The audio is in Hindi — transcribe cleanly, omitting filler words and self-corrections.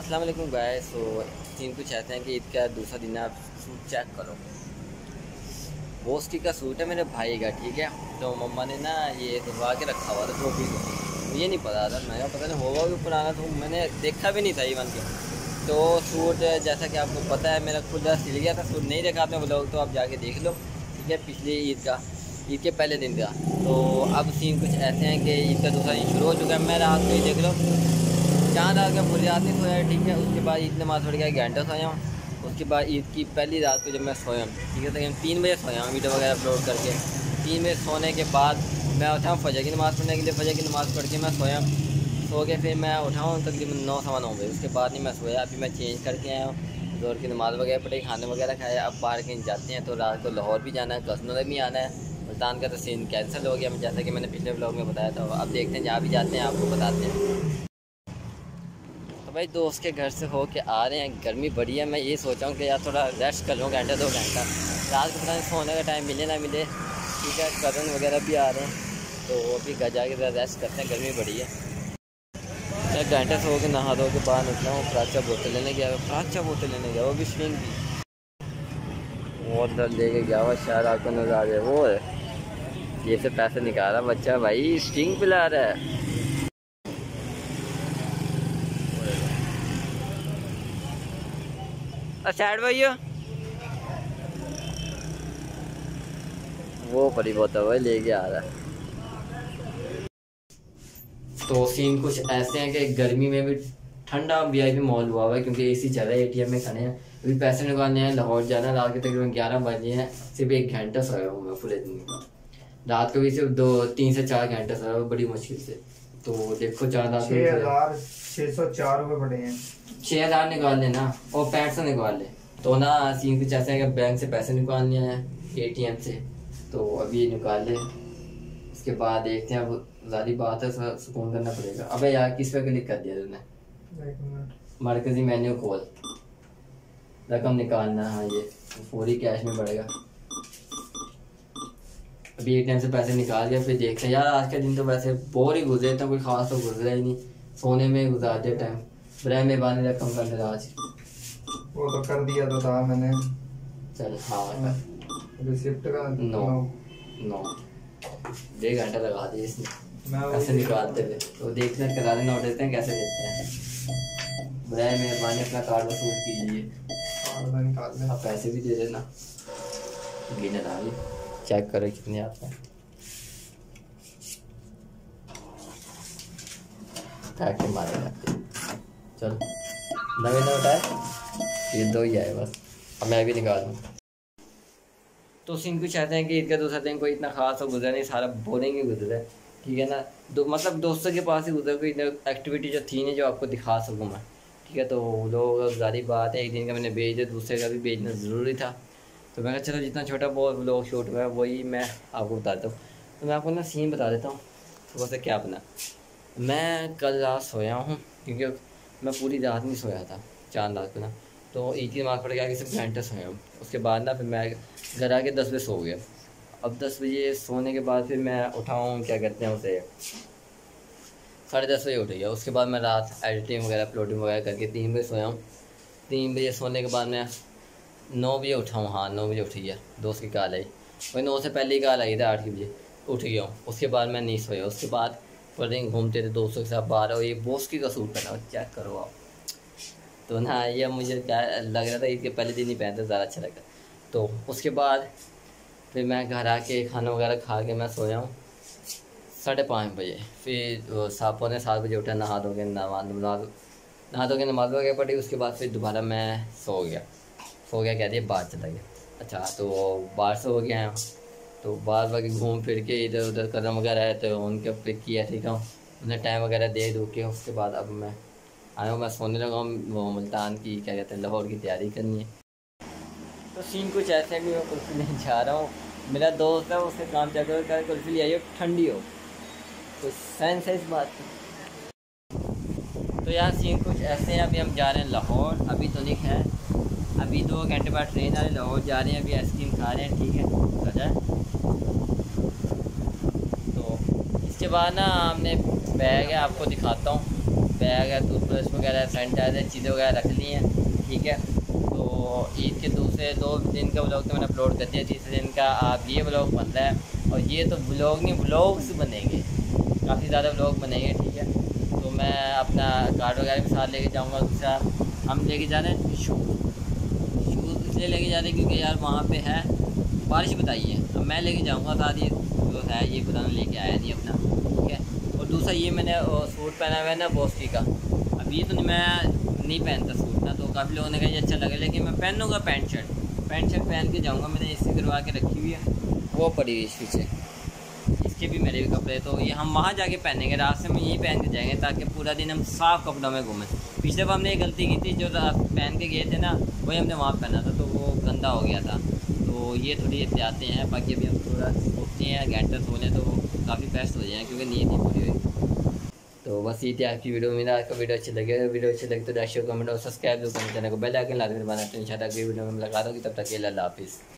अस्सलाम वालेकुम गाइस। तो तीन कुछ चाहते हैं कि ईद का दूसरा दिन आप सूट चेक करो। बोस्की का सूट है मेरे भाई का, ठीक है। तो मम्मा ने ना ये धुलवा के रखा हुआ था, धोबी को मुझे नहीं पता था, मैं पता नहीं होगा कि पुराना, तो मैंने देखा भी नहीं था इवन के। तो सूट जैसा कि आपको पता है मेरा खुद सिल गया था, सूट नहीं देखा आपने ब्लॉग तो आप जाके देख लो, ठीक है, पिछली ईद का, ईद के पहले दिन का। तो अब सीन कुछ ऐसे हैं कि ईद का दूसरा दिन शुरू हो चुका है। मैं रात को ही देख लो, चाँद आ गया, पूरी रात नहीं सोया, ठीक है। उसके बाद ईद नमाज पढ़ के घंटा सोया हूँ। उसके बाद ईद की पहली रात को जब मैं सोया, ठीक है, तकरीबन 3 बजे सोया हूँ, वीडियो वगैरह अपलोड करके। 3 बजे सोने के बाद मैं उठाऊँ फजर की नमाज़ पढ़ने के लिए, फजर की नमाज़ पढ़ के मैं सोया, सो के फिर मैं उठाऊँ तकरीबन 9, सवा 9 बजे। उसके बाद नहीं मैं सोया, अभी मैं चेंज करके आया हूँ, जोर की नमाज़ वगैरह पढ़ी, खाने वगैरह खाया। अब बाहर कहीं जाते हैं तो रात को लाहौर भी जाना है, कस्नो में भी आना है। मुल्तान का तो सीन कैंसिल हो गया, जैसा कि मैंने पिछले व्लॉग में बताया था। अब देखते हैं, जहाँ भी जाते हैं आपको बताते हैं। तो भाई दोस्त के घर से हो के आ रहे हैं, गर्मी बड़ी है। मैं ये सोचा हूँ कि यार थोड़ा रेस्ट कर लूँ घंटा 2 घंटा, रात को पता नहीं सोने का टाइम मिले ना मिले, ठीक है। कज़न वगैरह भी आ रहे हैं, तो वो भी घर जाके ज़रा रेस्ट करते हैं, गर्मी बड़ी है। मैं घंटा से होकर नहा धो के बाहर निकला हूँ, प्राचा बोतल लेने गया, वो भी स्विंग भी बहुत डर लेके गया हुआ, शायद आपको नजर आ रहा है। वो है ये से पैसे निकाला बच्चा, भाई स्टिंग पिला रहा है। अच्छा भाइयों वो परी बोता भाई लेके आ रहा है। तो सीन कुछ ऐसे हैं कि गर्मी में भी ठंडा VIP मॉल हुआ हुआ है, क्योंकि AC चल रहा है, ATM में खाने हैं, अभी पैसे निकालने हैं, लाहौर जाना। रात के तकरीबन 11 बजे हैं, सिर्फ 1 घंटा सोया हूँ मैं पूरे दिन का। रात को भी सिर्फ 2-3 से 4 घंटा सोया हूँ बड़ी मुश्किल से। तो देखो 4,604 रुपये पड़े हैं, 6,000 निकाल लेना और 500 निकाल ले। तो ना सीन कुछ ऐसा है कि बैंक से पैसे निकालने हैं ATM से, तो अभी निकाल ले, उसके बाद देखते हैं। अब जारी बात है, सुकून करना पड़ेगा। अब यार किस पे क्लिक कर दिया तुमने? मरकजी मेन्यू खोल, रकम निकालना, हाँ ये पूरी कैश में पड़ेगा। अभी ATM से पैसे निकाल के फिर देखते हैं। यार आज का दिन तो वैसे बोर ही गुजरे, इतना कोई खास तो गुजरा ही नहीं, सोने में गुजार दिया टाइम। ब्रह में बानी रकम कर देना, आज वो तो कर दिया तो था मैंने, चल हाँ रिसिप्ट का नो दे घंटा लगा दिया इसने कैसे निकालते हुए। तो देखते हैं, करा देना, उठते हैं कैसे देते हैं। बड़ा मेहरबानी अपना कार्ड वसूल कीजिए, आप पैसे भी दे देना, गिनर आ गए, चेक करो कितने आते हैं। ताकि मारे जाते, चलो नवे ना उठाए, ये 2 ही आए बस। अब मैं भी निकाल दूँ। तो सीन कुछ चाहते हैं कि ईद का दूसरा दिन कोई इतना खास हो गुजरा नहीं, सारा बोरिंग ही गुजरा, ठीक है ना। मतलब दोस्तों के पास ही उधर कोई एक्टिविटी जो थी नहीं जो आपको दिखा सकूँ मैं, ठीक है। तो लोग जारी बात है, एक दिन का मैंने भेज दिया, दूसरे का भी भेजना ज़रूरी था। तो मैंने कहा चलो जितना छोटा बहुत व्लॉग शूट हुआ है वही मैं आपको बताता हूँ। तो मैं आपको ना सीन बता देता हूँ सुबह से क्या बना। मैं कल रात सोया हूँ, क्योंकि मैं पूरी रात नहीं सोया था, चांद रात को ना, तो ईद की नमाज़ पढ़ के आके सिर्फ घंटे सोया हूँ। उसके बाद ना फिर मैं घर आके 10 बजे सो गया। अब 10 बजे सोने के बाद फिर मैं उठाऊँ, क्या कहते हैं उसे, 10:30 बजे उठ गया। उसके बाद मैं रात एडिटिंग वगैरह अपलोडिंग वगैरह करके 3 बजे सोया हूँ। 3 बजे सोने के बाद मैं 9 बजे उठाऊँ, हाँ 9 बजे उठ गया। दोस्त की कॉल आई, वही 9 से पहले ही कॉल आई थी, 8 बजे उठ गया हूँ। उसके बाद मैं नहीं सोया, उसके बाद फरिंग घूमते थे दोस्तों के साथ बाहर। और ये बोस्की का सूट पहना, चेक करो आप। तो ना यह मुझे क्या लग रहा था, इसके पहले दिन ही पहनते ज़्यादा अच्छा लगा। तो उसके बाद फिर मैं घर आके खाना वगैरह खा के मैं सोया हूँ 5:30 बजे। फिर 7:45 बजे उठा, नहा धो के नमाज वगैरह पड़ी। उसके बाद फिर दोबारा मैं सो गया, कहती है बाहर चला गया। अच्छा तो बाहर से हो गया है, तो बाहर वगैरह घूम फिर के इधर उधर कदम वगैरह है, तो उनके पिक किया, ठीक है, उन्हें टाइम वगैरह दे दो के। उसके बाद अब मैं आया हूँ, मैं सोने लगा हूँ, वो मुल्तान की क्या कहते हैं लाहौर की तैयारी करनी है। तो सीन कुछ ऐसे भी मैं कुल्फी नहीं जा रहा हूँ, मेरा दोस्त है उससे काम चल रहा है, कुल्फी ले आइए ठंडी हो, तो सेंस है इस बात की। तो यार सीन कुछ ऐसे हैं, अभी हम जा रहे हैं लाहौर, अभी तो नहीं है, अभी 2 घंटे बाद ट्रेन आ रही है, लाहौर जा रहे हैं, अभी आइसक्रीम खा रहे हैं, ठीक है सजा। तो इसके बाद ना हमने बैग है, आपको दिखाता हूँ, बैग है, टूथब्रश वगैरह, सैनिटाइजर चीज़ें वगैरह रख ली हैं। ठीक है, तो ईद के दूसरे दो दिन का ब्लॉग तो मैंने अपलोड कर दिया, तीसरे दिन का आप ये ब्लॉग बन रहा है। और ये तो ब्लॉग नहीं, ब्लॉग्स बनेंगे, काफ़ी ज़्यादा ब्लॉग बनेंगे। ठीक है, तो मैं अपना कार्ड वगैरह भी साथ लेके जाऊँगा। दूसरा हम लेके जा रहे हैं शूज़, इसलिए लेके जा रहे हैं क्योंकि यार वहाँ पे है बारिश, बताइए। अब मैं लेके जाऊँगा साथ, ये जो है ये पुराना लेके आया नहीं अपना। ठीक है, और दूसरा ये मैंने सूट पहना हुआ है ना बोस्टी का, अब ये तो मैं नहीं पहनता सूट ना, तो काफ़ी लोगों ने कहा ये अच्छा लगे, लेकिन मैं पहनूँगा पैंट शर्ट पहन के जाऊँगा। मैंने इससे करवा के रखी हुई है, वो पड़ी हुई पीछे, इसके भी मेरे भी कपड़े, तो ये हम वहाँ जाके पहनेंगे, रास्ते में यही पहन के जाएंगे ताकि पूरा दिन हम साफ़ कपड़ों में घूमें। पिछले बार हमने ये गलती की थी, जो पहन के गए थे ना वही हमने वहाँ पहना था, तो वो गंदा हो गया था। तो ये थोड़ी एहतियातें हैं, बाकी अभी हम थोड़ा सोचते हैं घंटा सोने तो काफ़ी बेस्ट हो जाएँ क्योंकि नींद नहीं पूरी हुई। तो बस ये थी आज की वीडियो, मेरा आज का वीडियो अच्छी लगे, वीडियो अच्छी लगे तो लाइक शेयर कमेंट और सब्सक्राइब करें, चैनल को बेल आइकन लाजमी बना, तो इंशाल्लाह अगली वीडियो में मुलाकात होगी। तब तक के लिए अल्लाह हाफिज़।